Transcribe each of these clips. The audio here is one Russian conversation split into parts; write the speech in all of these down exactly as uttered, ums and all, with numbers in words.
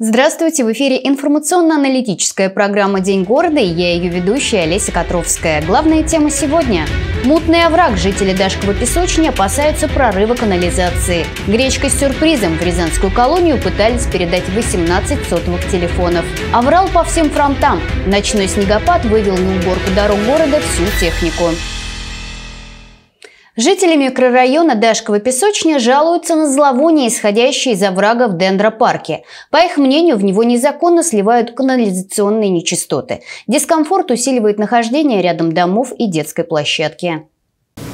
Здравствуйте, в эфире информационно-аналитическая программа «День города» и я ее ведущая Олеся Котровская. Главная тема сегодня – мутный овраг. Жители Дашково-Песочня опасаются прорыва канализации. Гречка с сюрпризом в Рязанскую колонию пытались передать восемнадцать сотовых телефонов. Оврал по всем фронтам. Ночной снегопад вывел на уборку дорог города всю технику. Жители микрорайона Дашково-Песочня жалуются на зловоние, исходящее из оврага в Дендропарке. По их мнению, в него незаконно сливают канализационные нечистоты. Дискомфорт усиливает нахождение рядом домов и детской площадки.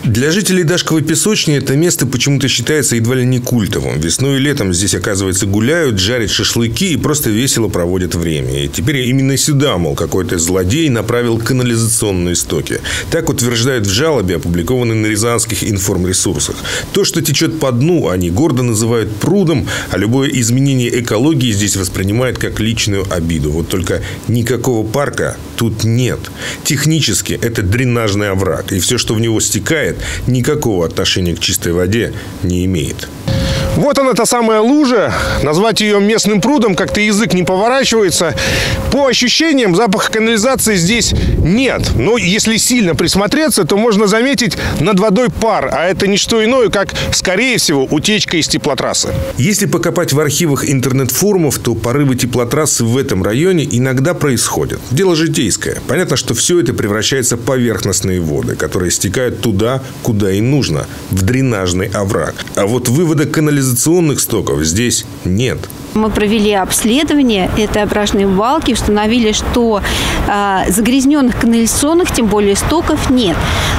Для жителей Дашково-Песочни это место почему-то считается едва ли не культовым. Весной и летом здесь, оказывается, гуляют, жарят шашлыки и просто весело проводят время. И теперь именно сюда, мол, какой-то злодей направил канализационные стоки. Так утверждают в жалобе, опубликованной на рязанских информресурсах. То, что течет по дну, они гордо называют прудом, а любое изменение экологии здесь воспринимают как личную обиду. Вот только никакого парка тут нет. Технически это дренажный овраг, и все, что в него стекает, никакого отношения к чистой воде не имеет. Вот она, та самая лужа. Назвать ее местным прудом как-то язык не поворачивается. По ощущениям, запаха канализации здесь нет. Но если сильно присмотреться, то можно заметить над водой пар. А это не что иное, как, скорее всего, утечка из теплотрассы. Если покопать в архивах интернет-форумов, то порывы теплотрассы в этом районе иногда происходят. Дело житейское. Понятно, что все это превращается в поверхностные воды, которые стекают туда, куда им нужно, в дренажный овраг. А вот вывода канализации канализационных стоков здесь нет. Мы провели обследование этой овражной балки, установили, что э, загрязненных канализационных, тем более стоков, нет.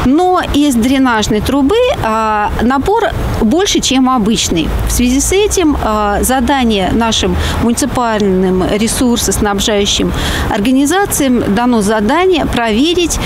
Но из дренажной трубы э, напор больше, чем обычный. В связи с этим э, задание нашим муниципальным ресурсоснабжающим организациям дано задание проверить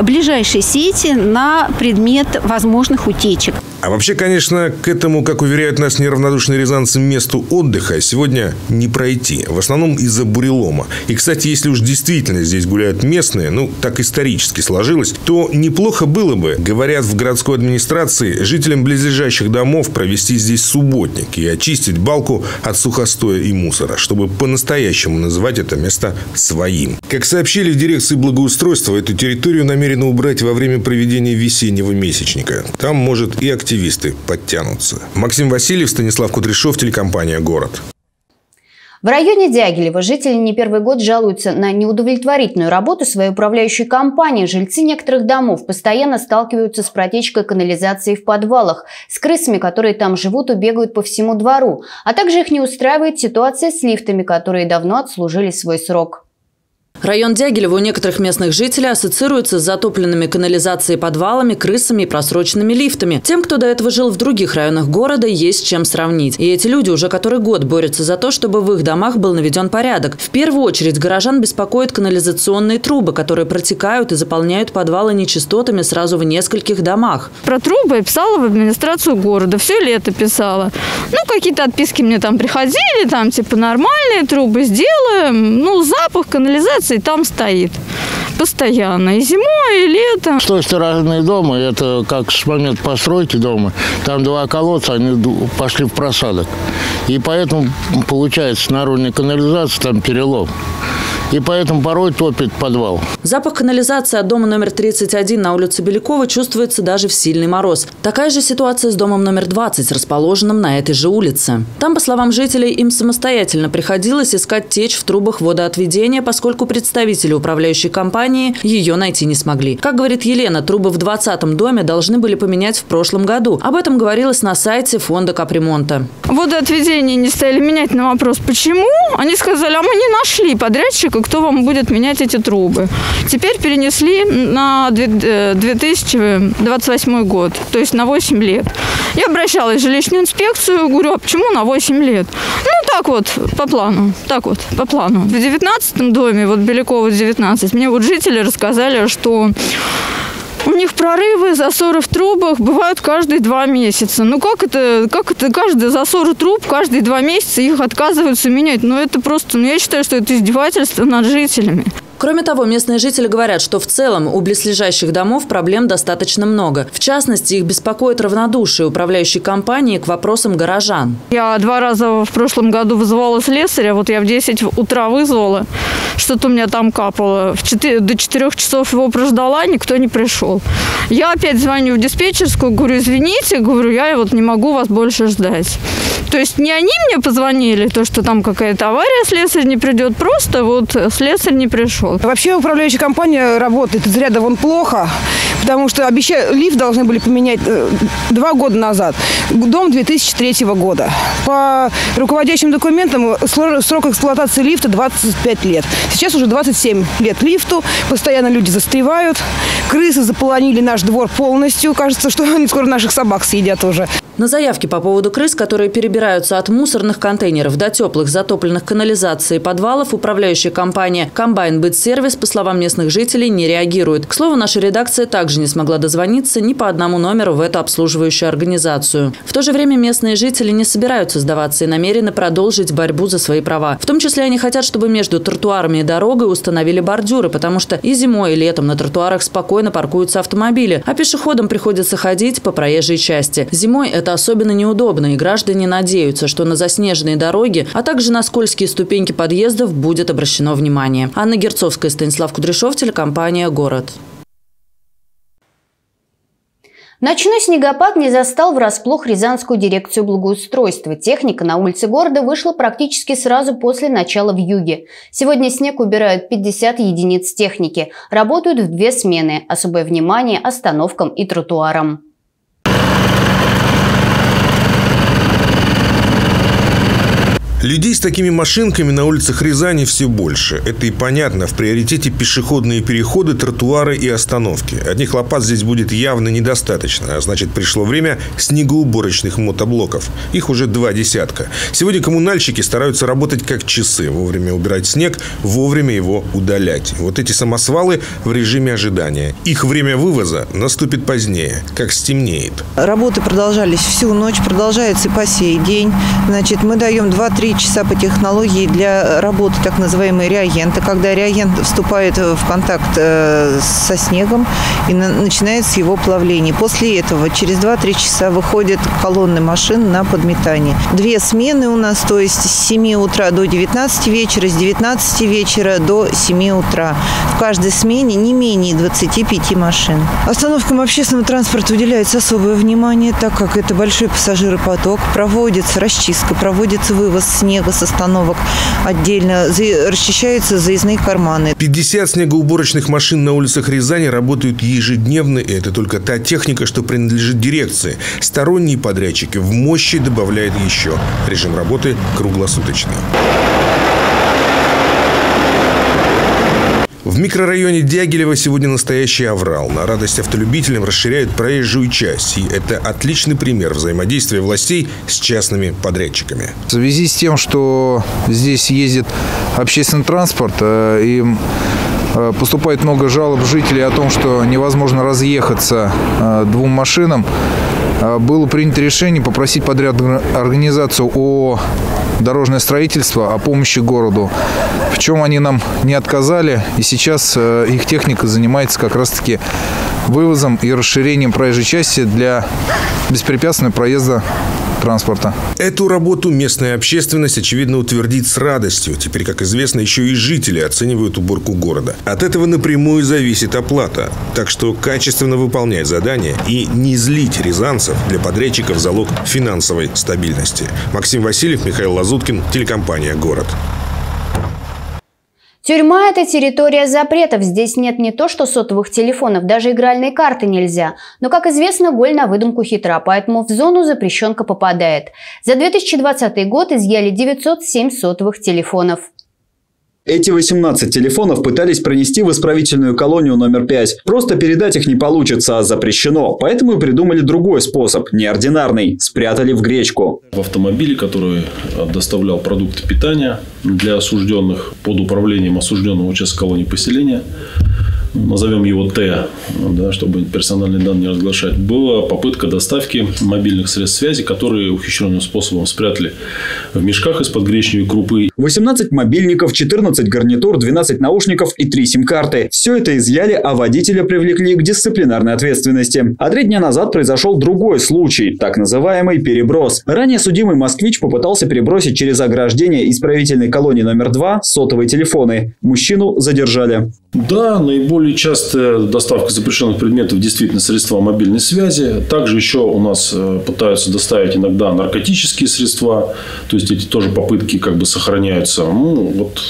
ближайшие сети на предмет возможных утечек. А вообще, конечно, к этому, как уверяют нас неравнодушные рязанцы, месту отдыха сегодня не пройти. В основном из-за бурелома. И, кстати, если уж действительно здесь гуляют местные, ну, так исторически сложилось, то неплохо было бы, говорят в городской администрации, жителям близлежащих домов провести здесь субботник и очистить балку от сухостоя и мусора, чтобы по-настоящему называть это место своим. Как сообщили в дирекции благоустройства, эту территорию намерены убрать во время проведения весеннего месячника. Там может и активность. Активисты подтянутся. Максим Васильев, Станислав Кудряшов, телекомпания «Город». В районе Дягилева жители не первый год жалуются на неудовлетворительную работу своей управляющей компании. Жильцы некоторых домов постоянно сталкиваются с протечкой канализации в подвалах, с крысами, которые там живут и бегают по всему двору. А также их не устраивает ситуация с лифтами, которые давно отслужили свой срок. Район Дягилева у некоторых местных жителей ассоциируется с затопленными канализацией подвалами, крысами и просроченными лифтами. Тем, кто до этого жил в других районах города, есть с чем сравнить. И эти люди уже который год борются за то, чтобы в их домах был наведен порядок. В первую очередь горожан беспокоят канализационные трубы, которые протекают и заполняют подвалы нечистотами сразу в нескольких домах. Про трубы я писала в администрацию города, все лето писала. Ну, какие-то отписки мне там приходили, там типа нормальные трубы сделаем, ну, запах канализации и там стоит постоянно, и зимой, и летом. С той стороны дома, это как с момента постройки дома, там два колодца, они пошли в просадок. И поэтому получается наружная канализация, там перелом. И поэтому порой топит подвал. Запах канализации от дома номер тридцать один на улице Белякова чувствуется даже в сильный мороз. Такая же ситуация с домом номер двадцать, расположенным на этой же улице. Там, по словам жителей, им самостоятельно приходилось искать течь в трубах водоотведения, поскольку представители управляющей компании ее найти не смогли. Как говорит Елена, трубы в двадцатом доме должны были поменять в прошлом году. Об этом говорилось на сайте фонда капремонта. Водоотведение не стали менять на вопрос, почему. Они сказали, а мы не нашли подрядчика, кто вам будет менять эти трубы. Теперь перенесли на две тысячи двадцать восьмой год, то есть на восемь лет. Я обращалась в жилищную инспекцию, говорю, а почему на восемь лет? Ну, так вот, по плану, так вот, по плану. В девятнадцатом доме, вот Белякова девятнадцать, мне вот жители рассказали, что у них прорывы, засоры в трубах бывают каждые два месяца. Ну как это, как это каждый засор труб, каждые два месяца их отказываются менять? Ну это просто, ну я считаю, что это издевательство над жителями. Кроме того, местные жители говорят, что в целом у близлежащих домов проблем достаточно много. В частности, их беспокоит равнодушие управляющей компании к вопросам горожан. Я два раза в прошлом году вызывала слесаря, вот я в десять утра вызвала, что-то у меня там капало. В четыре, до четырёх часов его прождала, никто не пришел. Я опять звоню в диспетчерскую, говорю, извините, говорю, я вот не могу вас больше ждать. То есть не они мне позвонили, то, что там какая-то авария, слесарь не придет, просто вот слесарь не пришел. Вообще управляющая компания работает из ряда вон плохо, потому что обещали, лифт должны были поменять два года назад, дом две тысячи третьего года. По руководящим документам срок эксплуатации лифта двадцать пять лет. Сейчас уже двадцать семь лет лифту, постоянно люди застревают, крысы заполонили наш двор полностью, кажется, что они скоро наших собак съедят уже. На заявки по поводу крыс, которые перебираются от мусорных контейнеров до теплых, затопленных канализацией подвалов, управляющая компания «Комбайн БитСервис», по словам местных жителей, не реагирует. К слову, наша редакция также не смогла дозвониться ни по одному номеру в эту обслуживающую организацию. В то же время местные жители не собираются сдаваться и намерены продолжить борьбу за свои права. В том числе они хотят, чтобы между тротуарами и дорогой установили бордюры, потому что и зимой, и летом на тротуарах спокойно паркуются автомобили, а пешеходам приходится ходить по проезжей части. Зимой это особенно неудобно, и граждане надеются, что на заснеженные дороги, а также на скользкие ступеньки подъездов будет обращено внимание. Анна Герцовская, Станислав Кудряшов, телекомпания «Город». Ночной снегопад не застал врасплох Рязанскую дирекцию благоустройства. Техника на улице города вышла практически сразу после начала вьюги. Сегодня снег убирают пятьдесят единиц техники. Работают в две смены. Особое внимание остановкам и тротуарам. Людей с такими машинками на улицах Рязани все больше. Это и понятно. В приоритете пешеходные переходы, тротуары и остановки. Одних лопат здесь будет явно недостаточно. А значит, пришло время снегоуборочных мотоблоков. Их уже два десятка. Сегодня коммунальщики стараются работать как часы. Вовремя убирать снег, вовремя его удалять. Вот эти самосвалы в режиме ожидания. Их время вывоза наступит позднее, как стемнеет. Работы продолжались всю ночь, продолжаются и по сей день. Значит, мы даем два-три часа по технологии для работы так называемые реагенты, когда реагент вступает в контакт со снегом и начинается его плавление. После этого через два-три часа выходят колонны машин на подметание. Две смены у нас, то есть с семи утра до девятнадцати вечера, с девятнадцати вечера до семи утра. В каждой смене не менее двадцати пяти машин. Остановкам общественного транспорта уделяется особое внимание, так как это большой пассажиропоток. Проводится расчистка, проводится вывоз снега с остановок отдельно, расчищаются заездные карманы. пятьдесят снегоуборочных машин на улицах Рязани работают ежедневно, и это только та техника, что принадлежит дирекции. Сторонние подрядчики в мощи добавляют еще. Режим работы круглосуточный. В микрорайоне Дягилева сегодня настоящий аврал. На радость автолюбителям расширяют проезжую часть. И это отличный пример взаимодействия властей с частными подрядчиками. В связи с тем, что здесь ездит общественный транспорт, и поступает много жалоб жителей о том, что невозможно разъехаться двум машинам, было принято решение попросить подрядную организацию о дорожное строительство, о помощи городу. В чем они нам не отказали, и сейчас их техника занимается как раз-таки вывозом и расширением проезжей части для беспрепятственного проезда транспорта. Эту работу местная общественность, очевидно, утвердит с радостью. Теперь, как известно, еще и жители оценивают уборку города. От этого напрямую зависит оплата. Так что качественно выполнять задания и не злить рязанцев для подрядчиков залог финансовой стабильности. Максим Васильев, Михаил Лазуткин, телекомпания «Город». Тюрьма – это территория запретов. Здесь нет не то что сотовых телефонов, даже игральные карты нельзя. Но, как известно, голь на выдумку хитра, поэтому в зону запрещенка попадает. За две тысячи двадцатый год изъяли девятьсот семь сотовых телефонов. Эти восемнадцать телефонов пытались пронести в исправительную колонию номер пять. Просто передать их не получится, а запрещено. Поэтому придумали другой способ, неординарный. Спрятали в гречку. В автомобиле, который доставлял продукты питания для осужденных под управлением осужденного участка колонии поселения, назовем его Т, да, чтобы персональные данные не разглашать, была попытка доставки мобильных средств связи, которые ухищренным способом спрятали в мешках из-под гречневой крупы. восемнадцать мобильников, четырнадцать гарнитур, двенадцать наушников и три сим-карты. Все это изъяли, а водителя привлекли к дисциплинарной ответственности. А три дня назад произошел другой случай, так называемый переброс. Ранее судимый москвич попытался перебросить через ограждение исправительной колонии номер два сотовые телефоны. Мужчину задержали. Да, наиболее частая доставка запрещенных предметов действительно средства мобильной связи. Также еще у нас пытаются доставить иногда наркотические средства. То есть эти тоже попытки как бы сохраняются. Ну, вот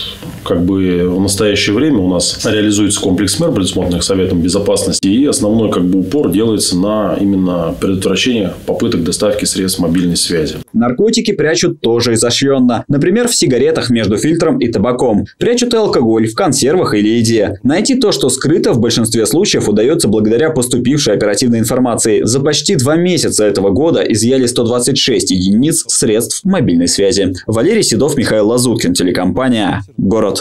как бы в настоящее время у нас реализуется комплекс мер, предусмотренных Советом Безопасности. И основной как бы упор делается на именно предотвращение попыток доставки средств мобильной связи. Наркотики прячут тоже изощренно. Например, в сигаретах между фильтром и табаком. Прячут и алкоголь в консервах или еде. Найти то, что скрыто, в большинстве случаев удается благодаря поступившей оперативной информации. За почти два месяца этого года изъяли сто двадцать шесть единиц средств мобильной связи. Валерий Седов, Михаил Лазуткин, телекомпания «Город».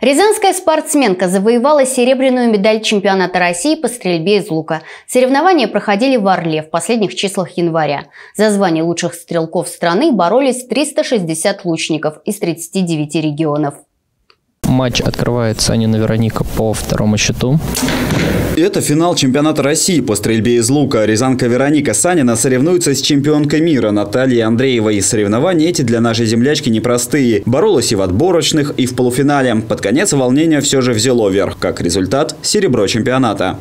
Рязанская спортсменка завоевала серебряную медаль чемпионата России по стрельбе из лука. Соревнования проходили в Орле в последних числах января. За звание лучших стрелков страны боролись триста шестьдесят лучников из тридцати девяти регионов. Матч открывает Санина Вероника по второму счету. Это финал чемпионата России по стрельбе из лука. Рязанка Вероника Санина соревнуется с чемпионкой мира Натальей Андреевой. Соревнования эти для нашей землячки непростые. Боролась и в отборочных, и в полуфинале. Под конец волнение все же взяло верх. Как результат – серебро чемпионата.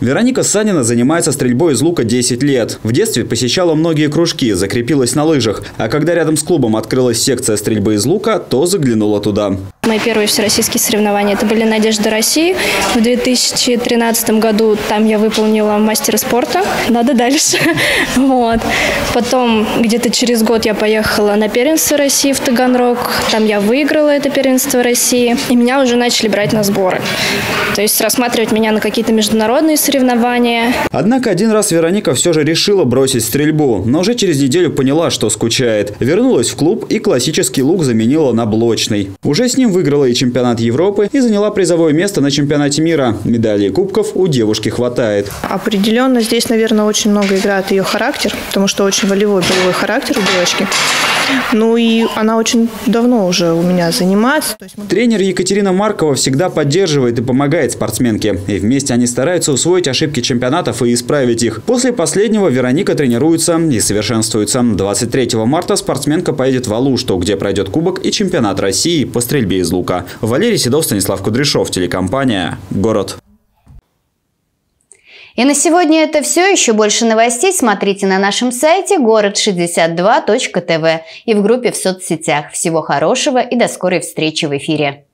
Вероника Санина занимается стрельбой из лука десять лет. В детстве посещала многие кружки, закрепилась на лыжах. А когда рядом с клубом открылась секция стрельбы из лука, то заглянула туда. Мои первые всероссийские соревнования – это были «Надежда России». В две тысячи тринадцатом году там я выполнила мастера спорта. Надо дальше. Вот. Потом где-то через год я поехала на первенство России в Таганрог. Там я выиграла это первенство России. И меня уже начали брать на сборы. То есть рассматривать меня на какие-то международные соревнования. Соревнования. Однако один раз Вероника все же решила бросить стрельбу, но уже через неделю поняла, что скучает. Вернулась в клуб и классический лук заменила на блочный. Уже с ним выиграла и чемпионат Европы, и заняла призовое место на чемпионате мира. Медалей и кубков у девушки хватает. Определенно здесь, наверное, очень много играет ее характер, потому что очень волевой боевой характер у девочки. Ну и она очень давно уже у меня занимается. Тренер Екатерина Маркова всегда поддерживает и помогает спортсменке. И вместе они стараются усвоить ошибки чемпионатов и исправить их. После последнего Вероника тренируется и совершенствуется. двадцать третьего марта спортсменка поедет в Алушту, где пройдет кубок и чемпионат России по стрельбе из лука. Валерий Седов, Станислав Кудряшов, телекомпания «Город». И на сегодня это все. Еще больше новостей смотрите на нашем сайте город шестьдесят два точка тв и в группе в соцсетях. Всего хорошего и до скорой встречи в эфире.